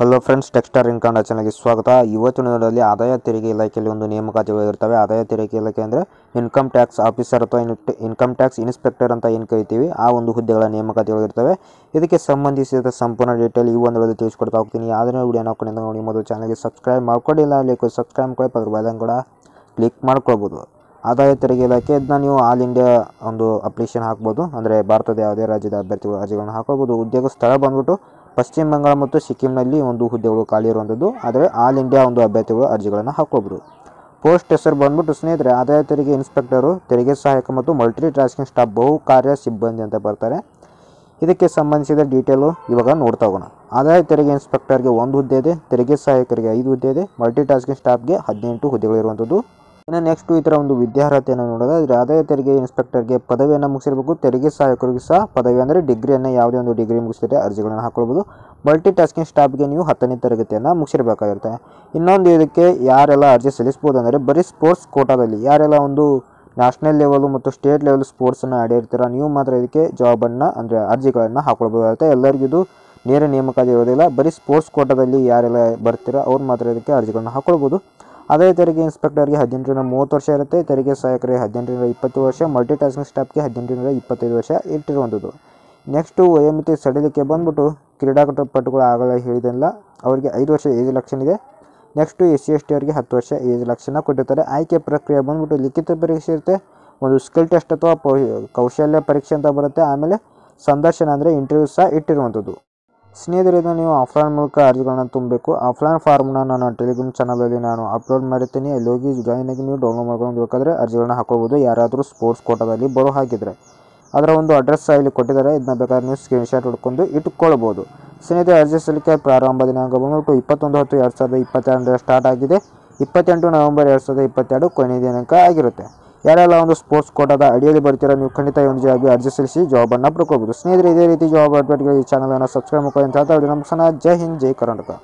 Hello friends, tech star in Kannada ಚಾನೆಲ್ಗೆ ಸ್ವಾಗತ। ಇವತ್ತಿನ ದಿನದಲ್ಲಿ ಆದಾಯ ತೆರಿಗೆ ಇಲಾಖೆಯಲ್ಲಿ ಒಂದು ನೇಮಕಾತಿಗಳು ಇರುತ್ತವೆ। ಆದಾಯ ತೆರಿಗೆ ಇಲಾಖೆ ಅಂದರೆ ಇನ್ಕಮ್ ಟ್ಯಾಕ್ಸ್ ಆಫೀಸರ್ ಅಥವಾ ಇನ್ಕಮ್ ಟ್ಯಾಕ್ಸ್ ಇನ್ಸ್ಪೆಕ್ಟರ್ ಅಂತ ಏನು ಕರೀತೀವಿ, ಆ ಒಂದು ಹುದ್ದೆಗಳ ನೇಮಕಾತಿಗಳು ಇರ್ತವೆ। ಇದಕ್ಕೆ ಸಂಬಂಧಿಸಿದ ಸಂಪೂರ್ಣ ಡೀಟೇಲ್ ಈ ಒಂದರಲ್ಲಿ ತಿಳಿಸ್ಕೊಡ್ತಾ ಹೋಗ್ತೀನಿ। ಆದರೆ ವಿಡಿಯೋ ನೋಡ್ಕೊಂಡಿದ್ದ ನೋಡಿ ಮೊದಲು ಚಾನಲ್ಗೆ ಸಬ್ಸ್ಕ್ರೈಬ್ ಮಾಡ್ಕೊಳ್ಳಿ, ಇಲ್ಲ ಲೈಕ್ ಸಬ್ಸ್ಕ್ರೈಬ್ ಮಾಡಿ ಪಕ್ಕದ ಬೆಲ್ ಐಕಾನ್ ಕೂಡ ಕ್ಲಿಕ್ ಮಾಡ್ಕೊಳ್ಬೋದು। ಆದಾಯ ತೆರಿಗೆ ಇಲಾಖೆ ಇದನ್ನ ನೀವು ಆಲ್ ಇಂಡಿಯಾ ಒಂದು ಅಪ್ಲಿಕೇಶನ್ ಹಾಕ್ಬೋದು, ಅಂದರೆ ಭಾರತದ ಯಾವುದೇ ರಾಜ್ಯದ ಅಭ್ಯರ್ಥಿಗಳು ಅರ್ಜಿಗಳನ್ನು ಹಾಕೋಬೋದು। ಉದ್ಯೋಗ ಸ್ಥಳ ಬಂದ್ಬಿಟ್ಟು ಪಶ್ಚಿಮ ಬಂಗಾಳ ಮತ್ತು ಸಿಕ್ಕಿಂನಲ್ಲಿ ಒಂದು ಹುದ್ದೆಗಳು ಖಾಲಿ ಇರುವಂಥದ್ದು, ಆದರೆ ಆಲ್ ಇಂಡಿಯಾ ಒಂದು ಅಭ್ಯರ್ಥಿಗಳು ಅರ್ಜಿಗಳನ್ನು ಹಾಕೋಬೋದು। ಪೋಸ್ಟ್ ಹೆಸರು ಬಂದ್ಬಿಟ್ಟು ಸ್ನೇಹಿತರೆ ಆದಾಯ ತೆರಿಗೆ ಇನ್ಸ್ಪೆಕ್ಟರು, ತೆರಿಗೆ ಸಹಾಯಕ ಮತ್ತು ಮಲ್ಟಿ ಟಾಸ್ಕಿಂಗ್ ಸ್ಟಾಫ್, ಬಹು ಕಾರ್ಯ ಸಿಬ್ಬಂದಿ ಅಂತ ಬರ್ತಾರೆ। ಇದಕ್ಕೆ ಸಂಬಂಧಿಸಿದ ಡೀಟೇಲು ಇವಾಗ ನೋಡ್ತಾ ಹೋಗೋಣ। ಆದಾಯ ತೆರಿಗೆ ಇನ್ಸ್ಪೆಕ್ಟರ್ಗೆ ಒಂದು ಹುದ್ದೆ ಇದೆ, ತೆರಿಗೆ ಸಹಾಯಕರಿಗೆ 5 ಹುದ್ದೆ ಇದೆ, ಮಲ್ಟಿ ಟಾಸ್ಕಿಂಗ್ ಸ್ಟಾಫ್ಗೆ 18 ಹುದ್ದೆಗಳು ಇರುವಂಥದ್ದು। ಇನ್ನು ನೆಕ್ಸ್ಟ್ ಇದರ ಒಂದು ವಿದ್ಯಾರ್ಹತೆಯನ್ನು ನೋಡೋದಾದರೆ ಆದಾಯ ತೆರಿಗೆ ಇನ್ಸ್ಪೆಕ್ಟರ್ಗೆ ಪದವಿಯನ್ನು ಮುಗಿಸಿರಬೇಕು, ತೆರಿಗೆ ಸಹಾಯಕರಿಗೂ ಸಹ ಪದವಿ ಅಂದರೆ ಡಿಗ್ರಿಯನ್ನು ಯಾವುದೇ ಒಂದು ಡಿಗ್ರಿ ಮುಗಿಸಿದರೆ ಅರ್ಜಿಗಳನ್ನು ಹಾಕೊಳ್ಬೋದು, ಮಲ್ಟಿ ಟಾಸ್ಕಿಂಗ್ ಸ್ಟಾಫ್ಗೆ ನೀವು 10ನೇ ತರಗತಿಯನ್ನು ಮುಗಿಸಿರಬೇಕಾಗಿರುತ್ತೆ। ಇನ್ನೊಂದು ಇದಕ್ಕೆ ಯಾರೆಲ್ಲ ಅರ್ಜಿ ಸಲ್ಲಿಸ್ಬೋದು ಅಂದರೆ ಬರೀ ಸ್ಪೋರ್ಟ್ಸ್ ಕೋಟಾದಲ್ಲಿ ಯಾರೆಲ್ಲ ಒಂದು ನ್ಯಾಷನಲ್ ಲೆವೆಲು ಮತ್ತು ಸ್ಟೇಟ್ ಲೆವೆಲ್ ಸ್ಪೋರ್ಟ್ಸನ್ನು ಆಡಿರ್ತೀರ ನೀವು ಮಾತ್ರ ಇದಕ್ಕೆ ಜಾಬನ್ನು ಅಂದರೆ ಅರ್ಜಿಗಳನ್ನು ಹಾಕೊಳ್ಬೇಕಾಗುತ್ತೆ। ಎಲ್ಲರಿಗೂ ಇದು ನೇರ ನೇಮಕಾತಿ ಇರೋದಿಲ್ಲ, ಬರೀ ಸ್ಪೋರ್ಟ್ಸ್ ಕೋಟಾದಲ್ಲಿ ಯಾರೆಲ್ಲ ಬರ್ತೀರೋ ಅವ್ರು ಮಾತ್ರ ಇದಕ್ಕೆ ಅರ್ಜಿಗಳನ್ನು ಹಾಕೊಳ್ಬೋದು। ಆದಾಯ ತೆರಿಗೆ ಇನ್ಸ್ಪೆಕ್ಟರ್ಗೆ 18-30 ವರ್ಷ ಇರುತ್ತೆ, ತೆರಿಗೆ ಸಹಾಯಕರಿಗೆ 18-20 ವರ್ಷ, ಮಲ್ಟಿ ಟಾಸ್ಕಿಂಗ್ ಸ್ಟಾಫ್ಗೆ 18-25 ವರ್ಷ ಇಟ್ಟಿರುವಂಥದ್ದು। ನೆಕ್ಸ್ಟು ವಯೋಮಿತಿ ಸಡಿಲಿಕೆ ಬಂದ್ಬಿಟ್ಟು ಕ್ರೀಡಾಪಟುಗಳು ಆಗಲೇ ಹೇಳಿದೆಲ್ಲ ಅವರಿಗೆ 5 ವರ್ಷ ಏಜ್ ಲಕ್ಷಣ ಇದೆ। ನೆಕ್ಸ್ಟು SC/ST ಅವರಿಗೆ 10 ವರ್ಷ ಏಜ್ ಲಕ್ಷಣ ಕೊಟ್ಟಿರ್ತಾರೆ। ಆಯ್ಕೆ ಪ್ರಕ್ರಿಯೆ ಬಂದ್ಬಿಟ್ಟು ಲಿಖಿತ ಪರೀಕ್ಷೆ ಇರುತ್ತೆ, ಒಂದು ಸ್ಕಿಲ್ ಟೆಸ್ಟ್ ಅಥವಾ ಕೌಶಲ್ಯ ಪರೀಕ್ಷೆ ಅಂತ ಬರುತ್ತೆ, ಆಮೇಲೆ ಸಂದರ್ಶನ ಅಂದರೆ ಇಂಟರ್ವ್ಯೂ ಸಹ ಇಟ್ಟಿರುವಂಥದ್ದು। ಸ್ನೇಹಿತರಿಂದ ನೀವು ಆಫ್ಲೈನ್ ಮೂಲಕ ಅರ್ಜಿಗಳನ್ನು ತುಂಬಬೇಕು। ಆಫ್ಲೈನ್ ಫಾರ್ಮ್ನ ನಾನು ಟೆಲಿಗ್ರಾಮ್ ಚಾನಲಲ್ಲಿ ನಾನು ಅಪ್ಲೋಡ್ ಮಾಡಿರ್ತೀನಿ, ಅಲ್ಲಿ ಹೋಗಿ ಜಾಯಿನ್ ಆಗಿ ನೀವು ಡೌನ್ಲೋಡ್ ಮಾಡ್ಕೊಂಡು ಬೇಕಾದರೆ ಅರ್ಜಿಗಳನ್ನು ಹಾಕೋಬೋದು, ಯಾರಾದರೂ ಸ್ಪೋರ್ಟ್ಸ್ ಕೋಟಾದಲ್ಲಿ ಬರೋ ಹಾಕಿದರೆ। ಅದರ ಒಂದು ಅಡ್ರೆಸ್ ಇಲ್ಲಿ ಕೊಟ್ಟಿದ್ದಾರೆ, ಇದನ್ನ ಬೇಕಾದ್ರೆ ನೀವು ಸ್ಕ್ರೀನ್ಶಾಟ್ ಹೊಡ್ಕೊಂಡು ಇಟ್ಕೊಳ್ಬೋದು। ಸ್ನೇಹಿತರೆ ಅರ್ಜಿ ಸಲ್ಲಿಕೆ ಪ್ರಾರಂಭ ದಿನಾಂಕ ಬಂದ್ಬಿಟ್ಟು 11/10/2022 ಸ್ಟಾರ್ಟ್ ಆಗಿದೆ, 28 ನವೆಂಬರ್ 2022 ಕೊನೆಯ ದಿನಾಂಕ ಆಗಿರುತ್ತೆ। ಯಾರೆಲ್ಲ ಒಂದು ಸ್ಪೋರ್ಟ್ಸ್ ಕೋಟಾದ ಅಡಿಯಲ್ಲಿ ಬರ್ತೀರಾ ನೀವು ಖಂಡಿತ ಒಂದು ಜಾಬ್ಗೆ ಅರ್ಜಿ ಸಲ್ಲಿಸಿ ಜಾಬನ್ನು ಪಡ್ಕೋಬೋದು। ಸ್ನೇಹಿತರೆ ಇದೇ ರೀತಿ ಜಾಬ್ ಅಪ್ಡೇಟ್ಗಳಿಗೆ ಈ ಚಾನಲನ್ನು ಸಬ್ಸ್ಕ್ರೈಬ್ ಮಾಡ್ಕೊಳ್ಳಿ ಅಂತ ಹೇಳ್ತಾ ವಿಡಿಯೋ ಮುಗಿಸೋಣ। ಜೈ ಹಿಂದ್, ಜೈ ಕರ್ನಾಟಕ.